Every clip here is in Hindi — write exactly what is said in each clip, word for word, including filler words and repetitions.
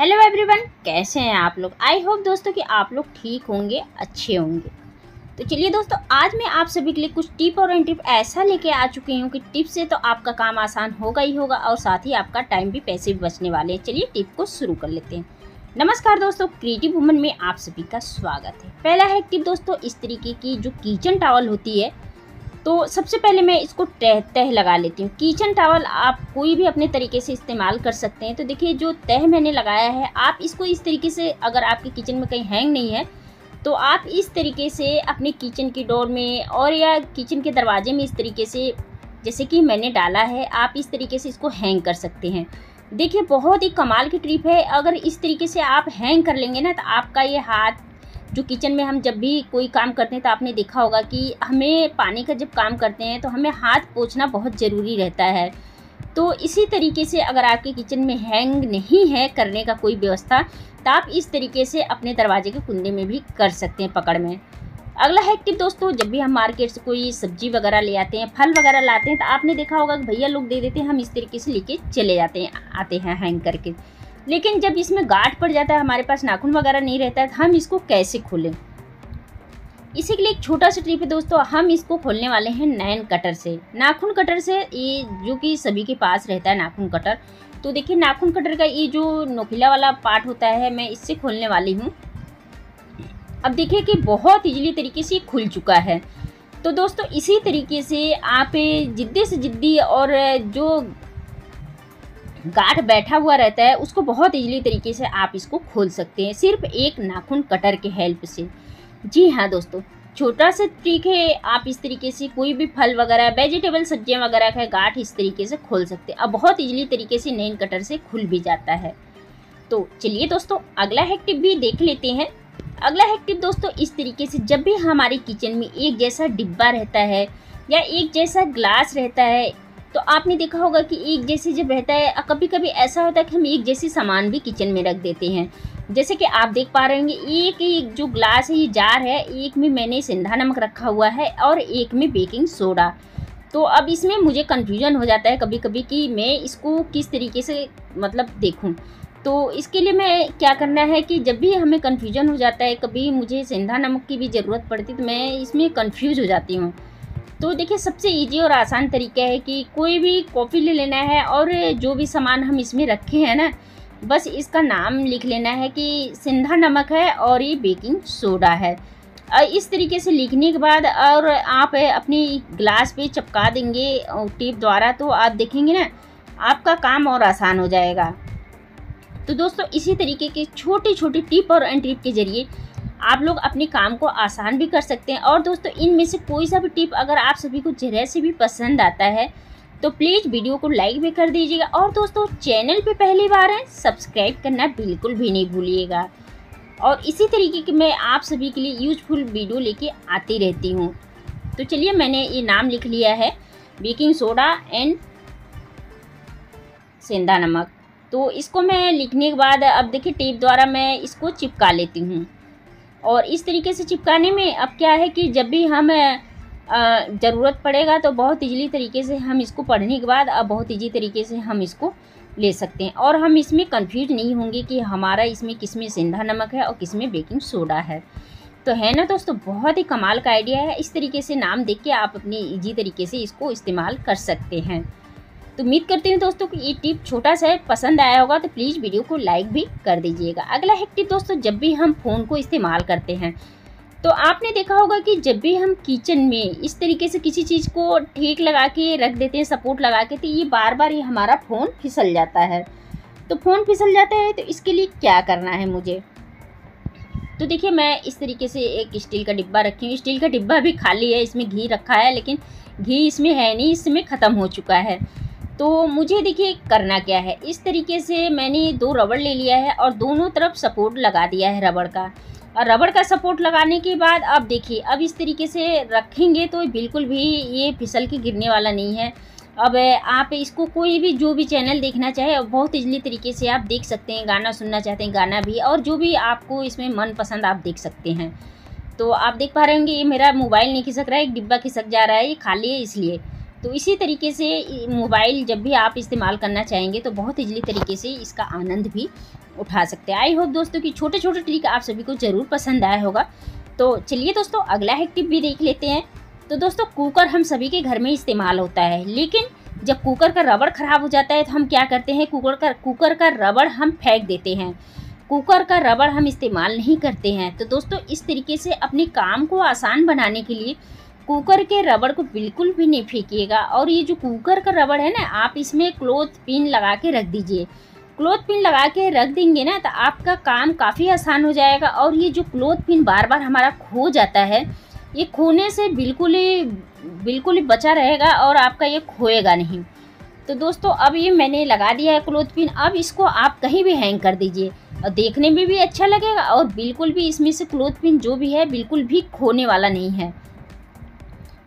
हेलो एवरीवन, कैसे हैं आप लोग। आई होप दोस्तों कि आप लोग ठीक होंगे, अच्छे होंगे। तो चलिए दोस्तों, आज मैं आप सभी के लिए कुछ टिप और ट्रिक ऐसा लेके आ चुकी हूँ कि टिप से तो आपका काम आसान होगा ही होगा और साथ ही आपका टाइम भी, पैसे भी बचने वाले हैं। चलिए टिप को शुरू कर लेते हैं। नमस्कार दोस्तों, क्रिएटिव वुमन में आप सभी का स्वागत है। पहला है टिप दोस्तों इस तरीके की जो किचन टॉवल होती है, तो सबसे पहले मैं इसको तह तह लगा लेती हूँ। किचन टॉवल आप कोई भी अपने तरीके से इस्तेमाल कर सकते हैं। तो देखिए जो तह मैंने लगाया है, आप इसको इस तरीके से, अगर आपके किचन में कहीं हैंग नहीं है तो आप इस तरीके से अपने किचन की डोर में और या किचन के दरवाजे में इस तरीके से, जैसे कि मैंने डाला है, आप इस तरीके से इसको हैंग कर सकते हैं। देखिए बहुत ही कमाल की ट्रिप है। अगर इस तरीके से आप हैंग कर लेंगे ना, तो आपका ये हाथ जो किचन में, हम जब भी कोई काम करते हैं तो आपने देखा होगा कि हमें पानी का जब काम करते हैं तो हमें हाथ पोंछना बहुत ज़रूरी रहता है। तो इसी तरीके से अगर आपके किचन में हैंग नहीं है करने का कोई व्यवस्था, तो आप इस तरीके से अपने दरवाजे के कुंडे में भी कर सकते हैं, पकड़ में। अगला है टिप दोस्तों, जब भी हम मार्केट से कोई सब्जी वगैरह ले आते हैं, फल वगैरह लाते हैं, तो आपने देखा होगा कि भैया लोग दे देते हैं, हम इस तरीके से लेके चले जाते हैं, आते हैं हैंग करके। लेकिन जब इसमें गांठ पड़ जाता है, हमारे पास नाखून वगैरह नहीं रहता है, तो हम इसको कैसे खोलें। इसी के लिए एक छोटा सा ट्रिप है दोस्तों। हम इसको खोलने वाले हैं नैन कटर से, नाखून कटर से, ये जो कि सभी के पास रहता है नाखून कटर। तो देखिए नाखून कटर का ये जो नोकीला वाला पार्ट होता है, मैं इससे खोलने वाली हूँ। अब देखिए कि बहुत ईजिली तरीके से खुल चुका है। तो दोस्तों इसी तरीके से आप जिद्दी से जिद्दी और जो गांठ बैठा हुआ रहता है उसको बहुत इजीली तरीके से आप इसको खोल सकते हैं, सिर्फ एक नाखून कटर के हेल्प से। जी हाँ दोस्तों, छोटा सा ट्रिक है। आप इस तरीके से कोई भी फल वगैरह, वेजिटेबल, सब्जियां वगैरह का गांठ इस तरीके से खोल सकते हैं। अब बहुत इजीली तरीके से नैन कटर से खुल भी जाता है। तो चलिए दोस्तों, अगला हैक टिप भी देख लेते हैं। अगला हैक टिप दोस्तों इस तरीके से, जब भी हमारे किचन में एक जैसा डिब्बा रहता है या एक जैसा ग्लास रहता है, तो आपने देखा होगा कि एक जैसे जब रहता है, कभी कभी ऐसा होता है कि हम एक जैसे सामान भी किचन में रख देते हैं। जैसे कि आप देख पा रहे होंगे, एक एक जो ग्लास है, ये जार है, एक में मैंने सेंधा नमक रखा हुआ है और एक में बेकिंग सोडा। तो अब इसमें मुझे कन्फ्यूजन हो जाता है कभी कभी कि मैं इसको किस तरीके से मतलब देखूँ। तो इसके लिए मैं क्या करना है कि जब भी हमें कन्फ्यूजन हो जाता है, कभी मुझे सेंधा नमक की भी ज़रूरत पड़ती तो मैं इसमें कन्फ्यूज़ हो जाती हूँ। तो देखिए सबसे इजी और आसान तरीका है कि कोई भी कॉपी ले लेना है और जो भी सामान हम इसमें रखे हैं ना, बस इसका नाम लिख लेना है कि सेंधा नमक है और ये बेकिंग सोडा है। इस तरीके से लिखने के बाद और आप अपने ग्लास पे चिपका देंगे टेप द्वारा, तो आप देखेंगे ना आपका काम और आसान हो जाएगा। तो दोस्तों इसी तरीके के छोटे छोटे टिप और ट्रिक के ज़रिए आप लोग अपने काम को आसान भी कर सकते हैं। और दोस्तों इनमें से कोई सा भी टिप अगर आप सभी को ज़रा से भी पसंद आता है तो प्लीज़ वीडियो को लाइक भी कर दीजिएगा। और दोस्तों चैनल पे पहली बार हैं, सब्सक्राइब करना बिल्कुल भी नहीं भूलिएगा। और इसी तरीके के मैं आप सभी के लिए यूजफुल वीडियो लेके आती रहती हूँ। तो चलिए, मैंने ये नाम लिख लिया है, बेकिंग सोडा एंड सेंधा नमक। तो इसको मैं लिखने के बाद अब देखिए टेप द्वारा मैं इसको चिपका लेती हूँ। और इस तरीके से चिपकाने में अब क्या है कि जब भी हम ज़रूरत पड़ेगा तो बहुत इजीली तरीके से हम इसको, पढ़ने के बाद अब बहुत इजी तरीके से हम इसको ले सकते हैं और हम इसमें कंफ्यूज नहीं होंगे कि हमारा इसमें किस में सेंधा नमक है और किस में बेकिंग सोडा है। तो है ना दोस्तों, बहुत ही कमाल का आइडिया है। इस तरीके से नाम देख के आप अपने ईजी तरीके से इसको इस्तेमाल कर सकते हैं। तो उम्मीद करते हैं दोस्तों कि ये टिप छोटा सा पसंद आया होगा, तो प्लीज़ वीडियो को लाइक भी कर दीजिएगा। अगला है टिप दोस्तों, जब भी हम फ़ोन को इस्तेमाल करते हैं तो आपने देखा होगा कि जब भी हम किचन में इस तरीके से किसी चीज़ को ठेक लगा के रख देते हैं, सपोर्ट लगा के, तो ये बार बार ये हमारा फ़ोन फिसल जाता है। तो फ़ोन फिसल जाता है तो इसके लिए क्या करना है मुझे, तो देखिए मैं इस तरीके से एक स्टील का डिब्बा रखी हूँ। स्टील का डिब्बा भी खाली है, इसमें घी रखा है लेकिन घी इसमें है नहीं, इसमें ख़त्म हो चुका है। तो मुझे देखिए करना क्या है, इस तरीके से मैंने दो रबड़ ले लिया है और दोनों तरफ सपोर्ट लगा दिया है रबड़ का। और रबड़ का सपोर्ट लगाने के बाद अब देखिए, अब इस तरीके से रखेंगे तो बिल्कुल भी ये फिसल के गिरने वाला नहीं है। अब आप इसको कोई भी, जो भी चैनल देखना चाहे, बहुत इजीली तरीके से आप देख सकते हैं। गाना सुनना चाहते हैं गाना भी, और जो भी आपको इसमें मनपसंद आप देख सकते हैं। तो आप देख पा रहे होंगे, ये मेरा मोबाइल नहीं खिसक रहा है, एक डिब्बा खिसक जा रहा है, ये खाली है इसलिए। तो इसी तरीके से मोबाइल जब भी आप इस्तेमाल करना चाहेंगे तो बहुत ईजिली तरीके से इसका आनंद भी उठा सकते हैं। आई होप दोस्तों कि छोटे छोटे ट्रिक आप सभी को ज़रूर पसंद आया होगा। तो चलिए दोस्तों अगला है टिप भी देख लेते हैं। तो दोस्तों कुकर हम सभी के घर में इस्तेमाल होता है, लेकिन जब कुकर का रबड़ ख़राब हो जाता है तो हम क्या करते हैं, कुकर का कुकर का रबड़ हम फेंक देते हैं, कुकर का रबड़ हम इस्तेमाल नहीं करते हैं। तो दोस्तों इस तरीके से अपने काम को आसान बनाने के लिए कुकर के रबड़ को बिल्कुल भी नहीं फेंकिएगा। और ये जो कुकर का रबड़ है ना, आप इसमें क्लोथ पिन लगा के रख दीजिए। क्लोथ पिन लगा के रख देंगे ना तो आपका काम काफ़ी आसान हो जाएगा। और ये जो क्लोथ पिन बार बार हमारा खो जाता है, ये खोने से बिल्कुल ही बिल्कुल ही बचा रहेगा और आपका ये खोएगा नहीं। तो दोस्तों अब ये मैंने लगा दिया है क्लोथ पिन, अब इसको आप कहीं भी हैंग कर दीजिए और देखने में भी अच्छा लगेगा और बिल्कुल भी इसमें से क्लोथ पिन जो भी है बिल्कुल भी खोने वाला नहीं है।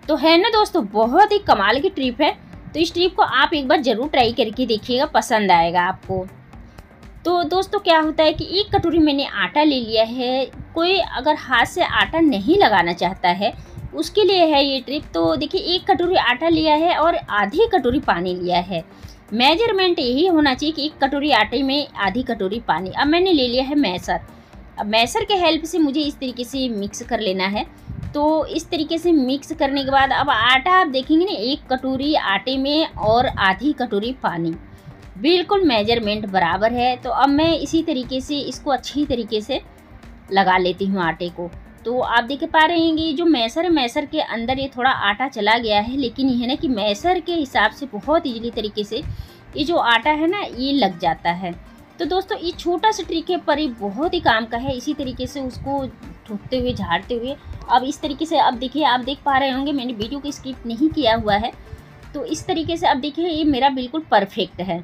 तो है ना दोस्तों, बहुत ही कमाल की ट्रिप है। तो इस ट्रिप को आप एक बार ज़रूर ट्राई करके देखिएगा, पसंद आएगा आपको। तो दोस्तों क्या होता है कि एक कटोरी मैंने आटा ले लिया है। कोई अगर हाथ से आटा नहीं लगाना चाहता है उसके लिए है ये ट्रिप। तो देखिए एक कटोरी आटा लिया है और आधी कटोरी पानी लिया है। मेजरमेंट यही होना चाहिए कि एक कटोरी आटे में आधी कटोरी पानी। अब मैंने ले लिया है मैसर। अब मैसर के हेल्प से मुझे इस तरीके से मिक्स कर लेना है। तो इस तरीके से मिक्स करने के बाद अब आटा आप देखेंगे ना, एक कटोरी आटे में और आधी कटोरी पानी, बिल्कुल मेजरमेंट बराबर है। तो अब मैं इसी तरीके से इसको अच्छी तरीके से लगा लेती हूँ आटे को। तो आप देख पा रहे हैं कि जो मैसर है, मैसर के अंदर ये थोड़ा आटा चला गया है, लेकिन यह है ना कि मैसर के हिसाब से बहुत ईजिली तरीके से ये जो आटा है ना ये लग जाता है। तो दोस्तों ये छोटा सा ट्रिक है पर ये बहुत ही काम का है। इसी तरीके से उसको ठोकते हुए झाड़ते हुए अब इस तरीके से अब देखिए, आप देख पा रहे होंगे मैंने वीडियो को स्किप नहीं किया हुआ है। तो इस तरीके से अब देखिए ये मेरा बिल्कुल परफेक्ट है,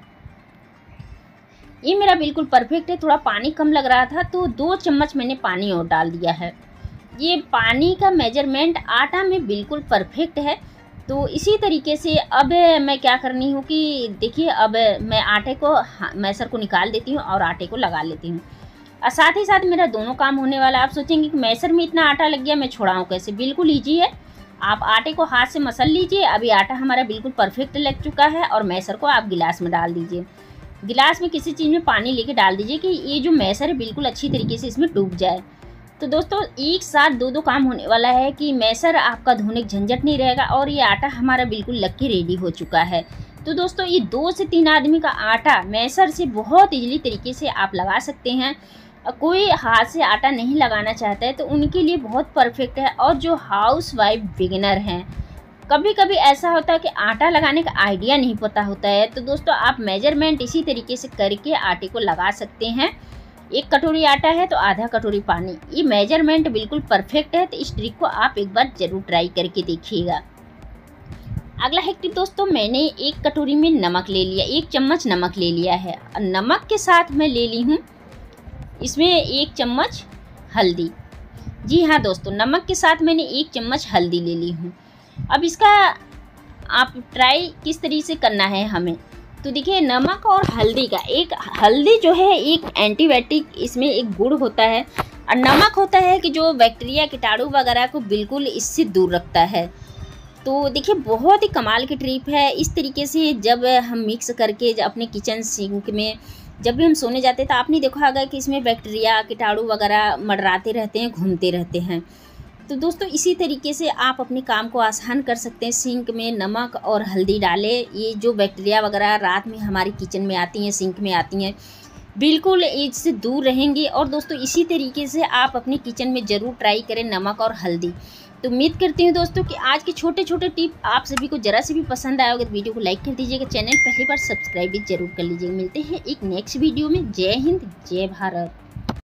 ये मेरा बिल्कुल परफेक्ट है। थोड़ा पानी कम लग रहा था तो दो चम्मच मैंने पानी और डाल दिया है। ये पानी का मेजरमेंट आटा में बिल्कुल परफेक्ट है। तो इसी तरीके से अब मैं क्या करनी हूँ कि देखिए अब मैं आटे को मैसर को निकाल देती हूँ और आटे को लगा लेती हूँ और साथ ही साथ मेरा दोनों काम होने वाला। आप सोचेंगे कि मैसर में इतना आटा लग गया, मैं छोड़ाऊँ कैसे। बिल्कुल ईजी है, आप आटे को हाथ से मसल लीजिए। अभी आटा हमारा बिल्कुल परफेक्ट लग चुका है और मैसर को आप गिलास में डाल दीजिए। गिलास में किसी चीज़ में पानी लेके डाल दीजिए कि ये जो मैसर है बिल्कुल अच्छी तरीके से इसमें डूब जाए। तो दोस्तों एक साथ दो दो काम होने वाला है कि मैसर आपका धोने का झंझट नहीं रहेगा और ये आटा हमारा बिल्कुल लग के रेडी हो चुका है। तो दोस्तों ये दो से तीन आदमी का आटा मैसर से बहुत ईजिली तरीके से आप लगा सकते हैं। कोई हाथ से आटा नहीं लगाना चाहता है तो उनके लिए बहुत परफेक्ट है। और जो हाउस वाइफ बिगिनर हैं, कभी कभी ऐसा होता है कि आटा लगाने का आइडिया नहीं पता होता है, तो दोस्तों आप मेजरमेंट इसी तरीके से करके आटे को लगा सकते हैं। एक कटोरी आटा है तो आधा कटोरी पानी, ये मेजरमेंट बिल्कुल परफेक्ट है। तो इस ट्रिक को आप एक बार ज़रूर ट्राई करके देखिएगा। अगला है ट्रिक दोस्तों, मैंने एक कटोरी में नमक ले लिया, एक चम्मच नमक ले लिया है। नमक के साथ मैं ले ली हूँ इसमें एक चम्मच हल्दी। जी हाँ दोस्तों, नमक के साथ मैंने एक चम्मच हल्दी ले ली हूँ। अब इसका आप ट्राई किस तरीके से करना है हमें, तो देखिए नमक और हल्दी का, एक हल्दी जो है एक एंटीबायोटिक, इसमें एक गुण होता है और नमक होता है कि जो बैक्टीरिया कीटाणु वगैरह को बिल्कुल इससे दूर रखता है। तो देखिए बहुत ही कमाल की ट्रिप है। इस तरीके से जब हम मिक्स करके अपने किचन सिंक में जब भी हम सोने जाते हैं तो आपने देखा होगा कि इसमें बैक्टीरिया कीटाणु वगैरह मडराते रहते हैं, घूमते रहते हैं। तो दोस्तों इसी तरीके से आप अपने काम को आसान कर सकते हैं। सिंक में नमक और हल्दी डालें, ये जो बैक्टीरिया वगैरह रात में हमारी किचन में आती हैं, सिंक में आती हैं, बिल्कुल इससे दूर रहेंगे। और दोस्तों इसी तरीके से आप अपने किचन में ज़रूर ट्राई करें नमक और हल्दी। तो उम्मीद करती हूँ दोस्तों कि आज के छोटे छोटे टिप आप सभी को ज़रा से भी पसंद आए होगा। तो वीडियो को लाइक कर दीजिएगा, चैनल पहली बार सब्सक्राइब भी जरूर कर लीजिएगा। मिलते हैं एक नेक्स्ट वीडियो में। जय हिंद, जय भारत।